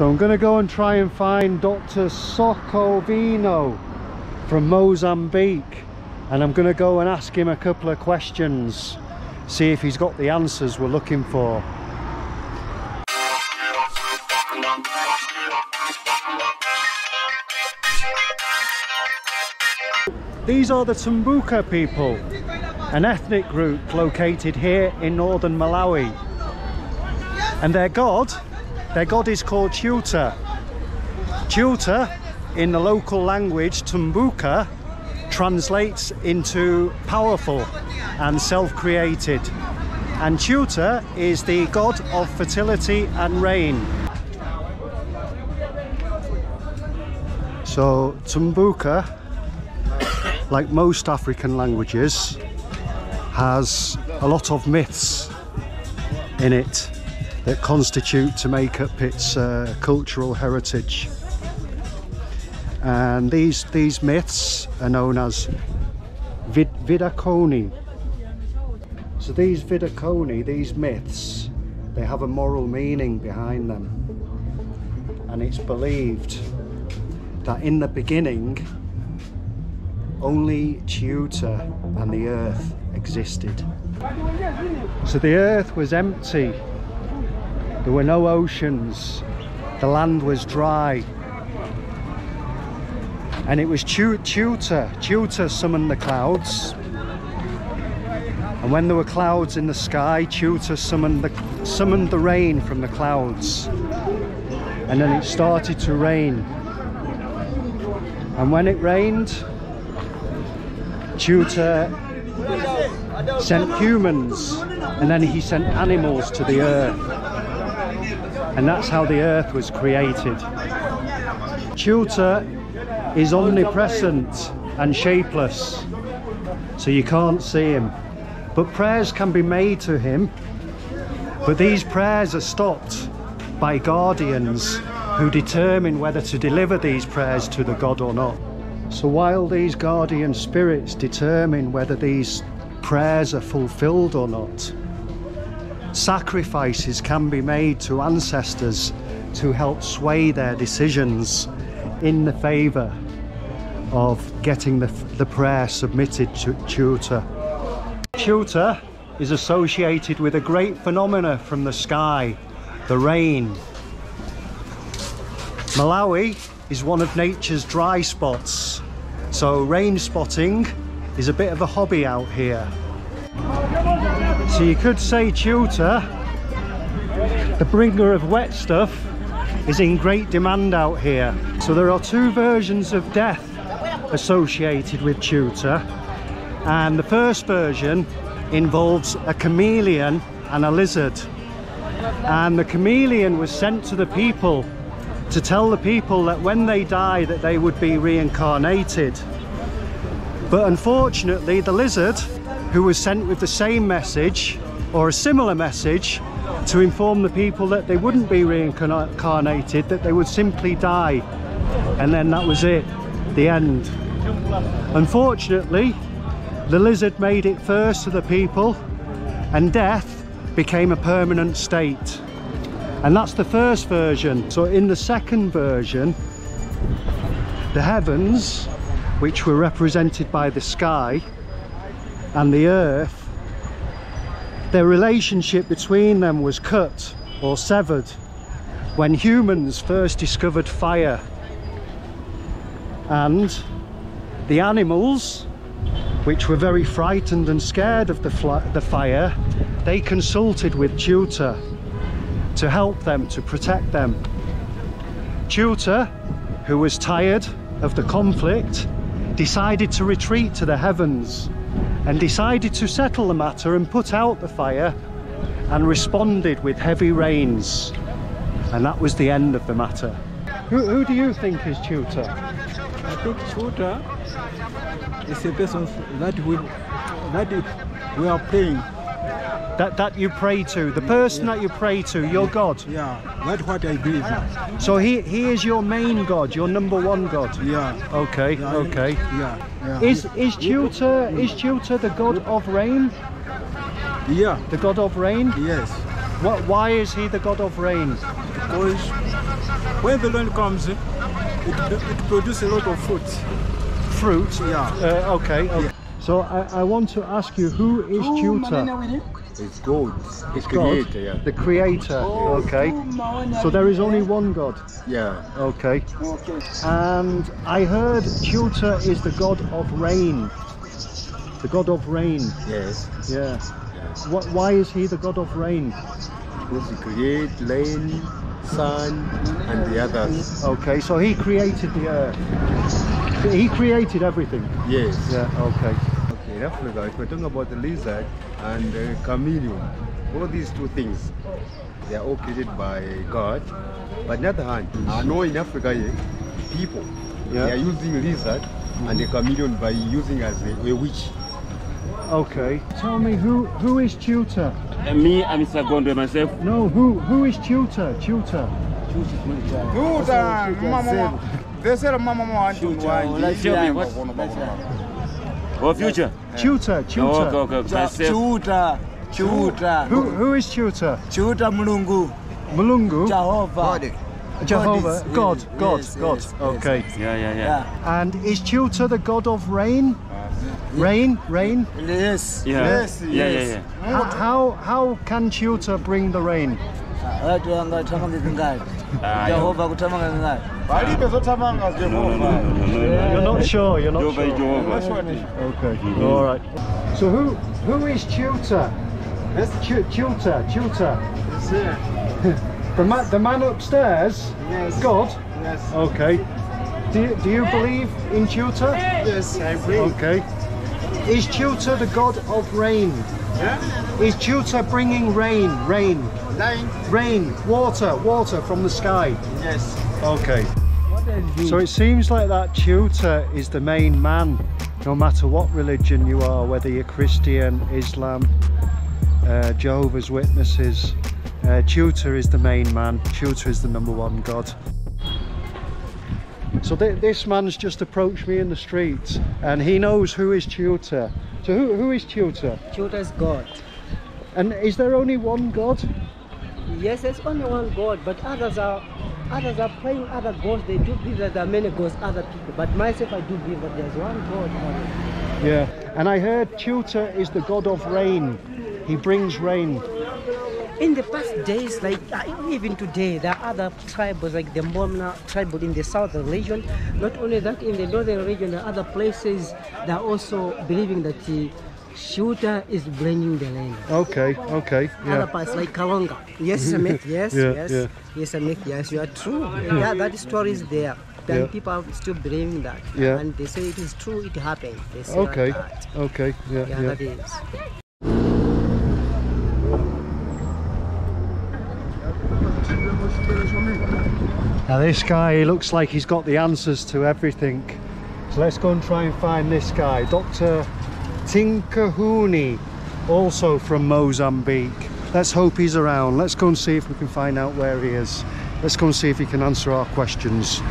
So I'm going to go and try and find Dr. Sokovino from Mozambique, and I'm going to go and ask him a couple of questions, see if he's got the answers we're looking for. These are the Tumbuka people, an ethnic group located here in northern Malawi. And their god is called Chiuta. Chiuta, in the local language Tumbuka, translates into powerful and self-created. And Chiuta is the god of fertility and rain. So Tumbuka, like most African languages, has a lot of myths in it that constitute to make up its cultural heritage. And these myths are known as Vidokoni. So these Vidokoni, these myths, they have a moral meaning behind them. And it's believed that in the beginning, only Chiuta and the earth existed. So the earth was empty, there were no oceans, the land was dry. And it was Chiuta summoned the clouds. And when there were clouds in the sky, Chiuta summoned the rain from the clouds. And then it started to rain. And when it rained, Chiuta sent humans, and then he sent animals to the earth, and that's how the earth was created. Chiuta is omnipresent and shapeless, so you can't see him, but prayers can be made to him. But these prayers are stopped by guardians who determine whether to deliver these prayers to the god or not. So while these guardian spirits determine whether these prayers are fulfilled or not, sacrifices can be made to ancestors to help sway their decisions in the favour of getting the prayer submitted to Chiuta. Chiuta is associated with a great phenomena from the sky, the rain. Malawi is one of nature's dry spots, so rain spotting is a bit of a hobby out here. So you could say Chiuta, the bringer of wet stuff, is in great demand out here. So there are two versions of death associated with Chiuta, and the first version involves a chameleon and a lizard. And the chameleon was sent to the people to tell the people that when they die that they would be reincarnated. But unfortunately the lizard, who was sent with the same message or a similar message to inform the people that they wouldn't be reincarnated, that they would simply die, and then that was it, the end. Unfortunately the lizard made it first to the people, and death became a permanent state. And that's the first version. So in the second version, the heavens, which were represented by the sky, and the earth, their relationship between them was cut or severed when humans first discovered fire. And the animals, which were very frightened and scared of the fire, they consulted with Chiuta to help them, to protect them. Chiuta, who was tired of the conflict, decided to retreat to the heavens and decided to settle the matter and put out the fire, and responded with heavy rains. And that was the end of the matter. Who do you think is Chiuta? I think Chiuta is a person that we are playing. That you pray to, the person that you pray to, your god. Yeah, that's what I believe. So he is your main god, your number one god. Yeah. Okay. Yeah, okay. Yeah. Yeah. Is Chiuta the god of rain? Yeah. The god of rain. Yes. What, why is he the god of rain? Because when the rain comes, it produces a lot of fruit. Fruit? Yeah. Okay. Yeah. So I want to ask you, who is Tuta? It's God. It's God. Creator, yeah. The creator. Oh, okay. So there is only one God. Yeah. Okay. And I heard Tuta is the god of rain. The god of rain. Yes. Yeah. Yes. What? Why is he the god of rain? Because he created rain, sun, and the others. Okay. So he created the earth. He created everything. Yes. Yeah. Okay. In Africa, if we're talking about the lizard and the chameleon, all these two things, they are all created by God. But on the other hand, I know in Africa, people, they are using lizard and the chameleon by using as a witch. Okay. Tell me, who is Tuta? Me, I'm Sagondo myself. No, who is Tuta? Tuta. Tuta. Mama. They say Mama Tuta. Or future? Tuta, Tuta. Tuta, Tuta. Who is Tuta? Tuta Mulungu. Mulungu? Jehovah. Jehovah, God. Okay. Yeah. And is Tuta the god of rain? Rain? Yes. How can Tuta bring the rain? No. You're not sure. Okay. All right. So who is Tuta? Tuta. The man upstairs. Yes. God. Yes. Okay. Do you believe in Tuta? Yes, I believe. Okay. Is Tuta the god of rain? Yeah. Is Tuta bringing rain, water from the sky? Yes. Okay. So it seems like that Tuta is the main man, no matter what religion you are, whether you're Christian, Islam, Jehovah's Witnesses, Tuta is the main man, Tuta is the number one god. So this man's just approached me in the street and he knows who is Tuta. So who is Tuta? Tuta is God. And is there only one God? Yes, there's only one God, but others are praying other gods. They do believe that there are many gods, other people. But myself, I do believe that there's one God. Yeah, and I heard Tuta is the god of rain. He brings rain. In the past days, like even today, there are other tribes like the Mbomna tribe in the southern region. Not only that, in the northern region, there are other places that are also believing that Chiuta is bringing the rain. Okay. Yeah. Other parts like Kalonga. Yes, a myth. Yes. Yeah. Yes, a myth. Yes, you are true. Yeah, that story is there. Then people are still believing that. Yeah. And they say it is true. It happened. They say that. Okay. Yeah. That is. Now this guy, he looks like he's got the answers to everything. So let's go and try and find this guy, Dr. Tinkhuni, also from Mozambique. Let's hope he's around. Let's go and see if we can find out where he is. Let's go and see if he can answer our questions.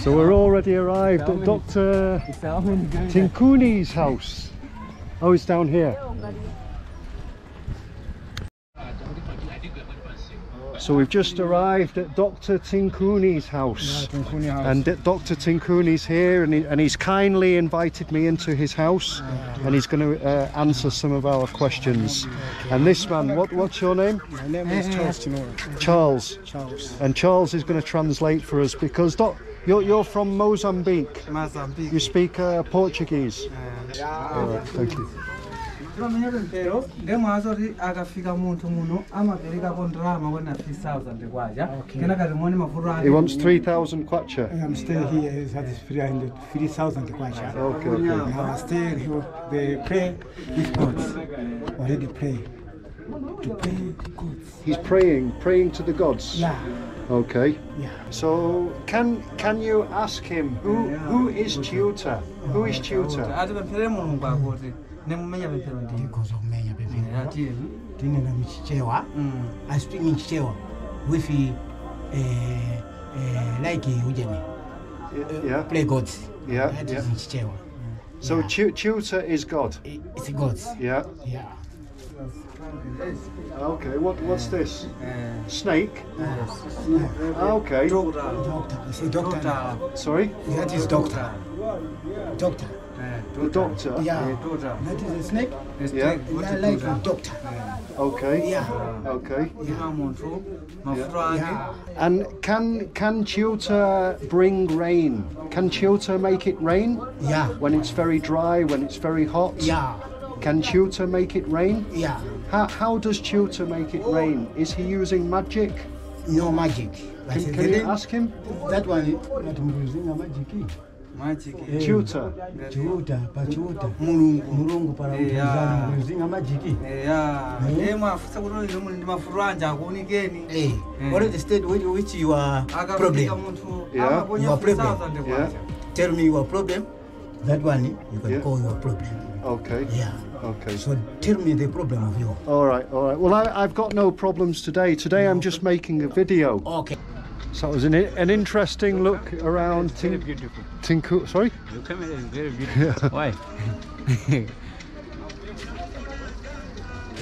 So we're already arrived at Dr. Tinkhuni's house. Oh, it's down here. So we've just arrived at Dr. Tinkhuni's house. Yeah, Tinkhuni house. And Dr. Tinkhuni's here and he's kindly invited me into his house and he's going to answer some of our questions. And this man, what's your name? My name is Charles Timora. Charles. And Charles is going to translate for us because you're from Mozambique. Mozambique. You speak Portuguese. All right, thank you. He wants 3,000 kwacha. I'm still here. He's had 3,000 kwacha. Okay. I stay here. They pray with God. Already pray. To pray God. He's praying to the gods. Yeah. Okay. Yeah. So can you ask him who is Tuta? Who is Tuta? I speak in Chichewa with like Ujemi. Yeah. Play God. Yeah. That is Chichewa. So yeah. Chiuta is God. It's God. Yeah. Yeah. Okay. What's this? Snake. Okay. Doctor. Sorry. That is doctor. Doctor. The doctor. Yeah. That is a snake. Yeah. Like a doctor. Okay. Yeah. Okay. Yeah. And can Chiuta bring rain? Can Chiuta make it rain? Yeah. When it's very dry, when it's very hot. Yeah. Can Chiuta make it rain? Yeah. How does Chiuta make it rain? Is he using magic? No magic. Can you ask him? That one is not using a magic. Magic. Chiuta. Chiuta, but Chiuta. Murungu para using a magic. Yeah. What is the state which you are problem? Yeah. Your problem. Yeah. Tell me your problem. That one you can call your problem. Okay. Yeah. Okay. So tell me the problem of you. All right. All right. Well, I've got no problems today. Today I'm just making a video. Okay. So it was an interesting look around. It's very beautiful. Tinku. Sorry. Your camera is very beautiful. Why?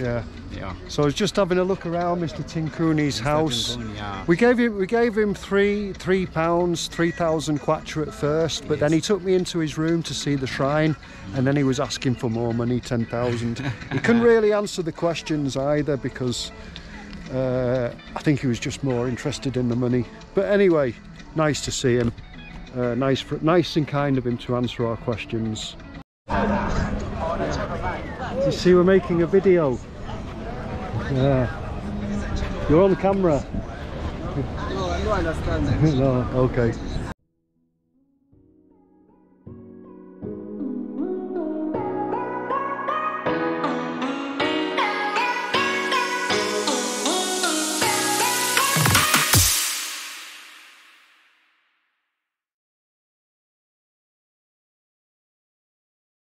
Yeah. Yeah. So I was just having a look around Mr. Tinkhuni's house. Tinkhuni, yeah. We gave him £3, 3,000 kwacha at first, but then he took me into his room to see the shrine, and then he was asking for more money, 10,000. He couldn't really answer the questions either because I think he was just more interested in the money. But anyway, nice to see him. Nice and kind of him to answer our questions. You see, we're making a video. Yeah. You're on camera. No, I don't understand that. No, okay.